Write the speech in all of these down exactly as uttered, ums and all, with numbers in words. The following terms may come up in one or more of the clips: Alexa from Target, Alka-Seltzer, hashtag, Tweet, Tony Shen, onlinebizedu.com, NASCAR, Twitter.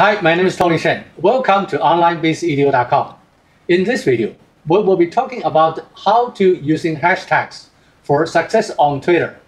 Hi, my name is Tony Shen. Welcome to online biz edu dot com. In this video, we will be talking about how to using hashtags for success on Twitter.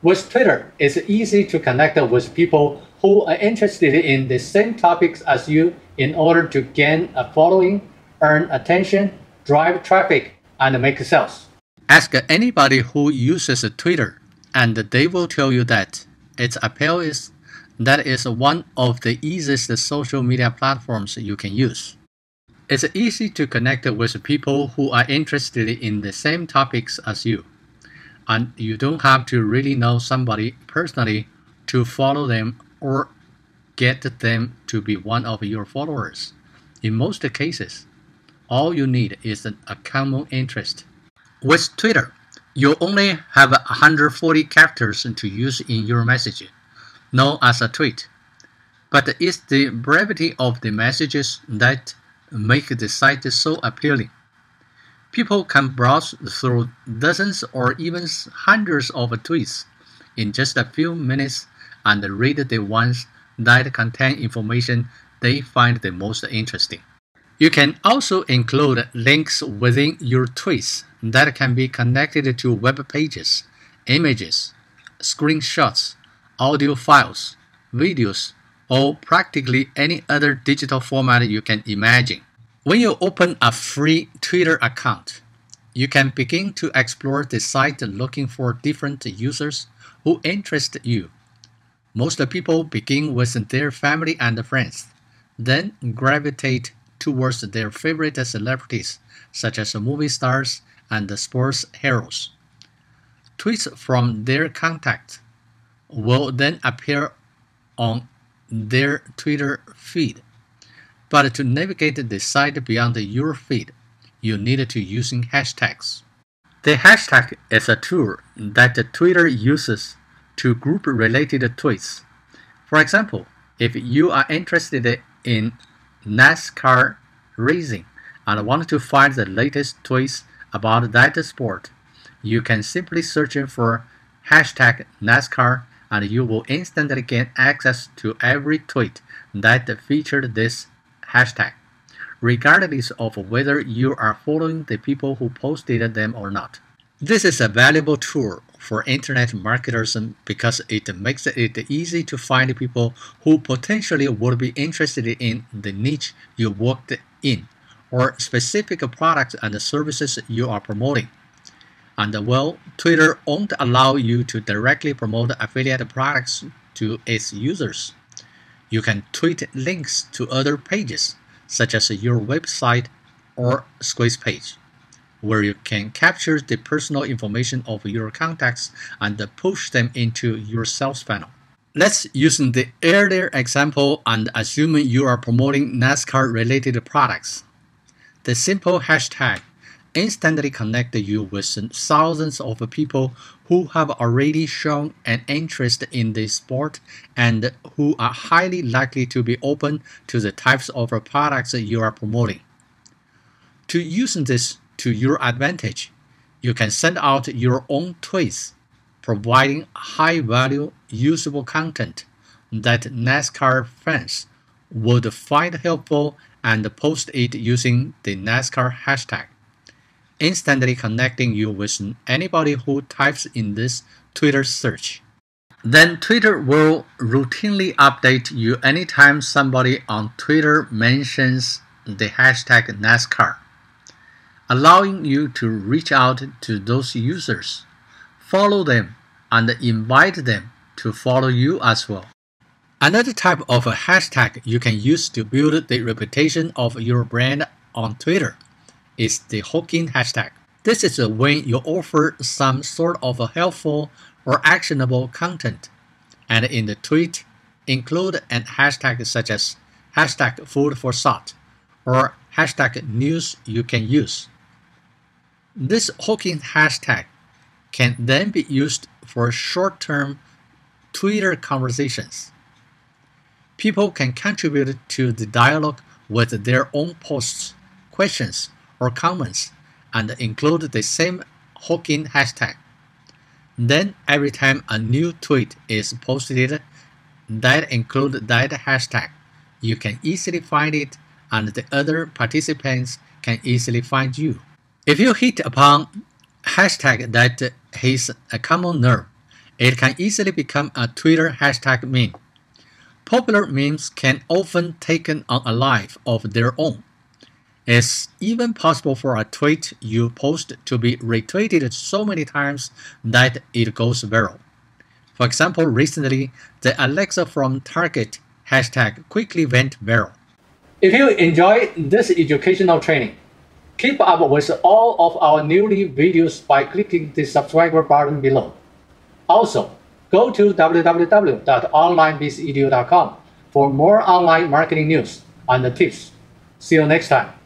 With Twitter, it's easy to connect with people who are interested in the same topics as you in order to gain a following, earn attention, drive traffic, and make sales. Ask anybody who uses Twitter, and they will tell you that its appeal is that is one of the easiest social media platforms you can use. It's easy to connect with people who are interested in the same topics as you, and you don't have to really know somebody personally to follow them or get them to be one of your followers. In most cases, all you need is a common interest. With Twitter, you only have one hundred forty characters to use in your message, known as a tweet, but it's the brevity of the messages that make the site so appealing. People can browse through dozens or even hundreds of tweets in just a few minutes and read the ones that contain information they find the most interesting. You can also include links within your tweets that can be connected to web pages, images, screenshots, audio files, videos, or practically any other digital format you can imagine. When you open a free Twitter account, you can begin to explore the site looking for different users who interest you. Most people begin with their family and friends, then gravitate towards their favorite celebrities such as movie stars and sports heroes. Tweets from their contacts will then appear on their Twitter feed. But to navigate the site beyond your feed, you need to use hashtags. The hashtag is a tool that Twitter uses to group related tweets. For example, if you are interested in NASCAR racing and want to find the latest tweets about that sport, you can simply search for hashtag NASCAR and you will instantly gain access to every tweet that featured this hashtag, regardless of whether you are following the people who posted them or not. This is a valuable tool for internet marketers because it makes it easy to find people who potentially would be interested in the niche you worked in or specific products and services you are promoting. And well, Twitter won't allow you to directly promote affiliate products to its users. You can tweet links to other pages, such as your website or squeeze page, where you can capture the personal information of your contacts and push them into your sales funnel. Let's use the earlier example and assume you are promoting NASCAR-related products. The simple hashtag instantly connect you with thousands of people who have already shown an interest in this sport and who are highly likely to be open to the types of products you are promoting. To use this to your advantage, you can send out your own tweets, providing high-value, usable content that NASCAR fans would find helpful and post it using the NASCAR hashtag, instantly connecting you with anybody who types in this Twitter search. Then Twitter will routinely update you anytime somebody on Twitter mentions the hashtag NASCAR, allowing you to reach out to those users, follow them, and invite them to follow you as well. Another type of a hashtag you can use to build the reputation of your brand on Twitter is the hooking hashtag. This is when you offer some sort of helpful or actionable content, and in the tweet include an hashtag such as hashtag food for thought or hashtag news you can use. This hooking hashtag can then be used for short-term Twitter conversations. People can contribute to the dialogue with their own posts, questions, or comments, and include the same hooking hashtag. Then every time a new tweet is posted that includes that hashtag, you can easily find it and the other participants can easily find you. If you hit upon hashtag that hits a common nerve, it can easily become a Twitter hashtag meme. Popular memes can often take on a life of their own. It's even possible for a tweet you post to be retweeted so many times that it goes viral. For example, recently, the Alexa from Target hashtag quickly went viral. If you enjoy this educational training, keep up with all of our newly videos by clicking the subscriber button below. Also, go to w w w dot online biz edu dot com for more online marketing news and tips. See you next time.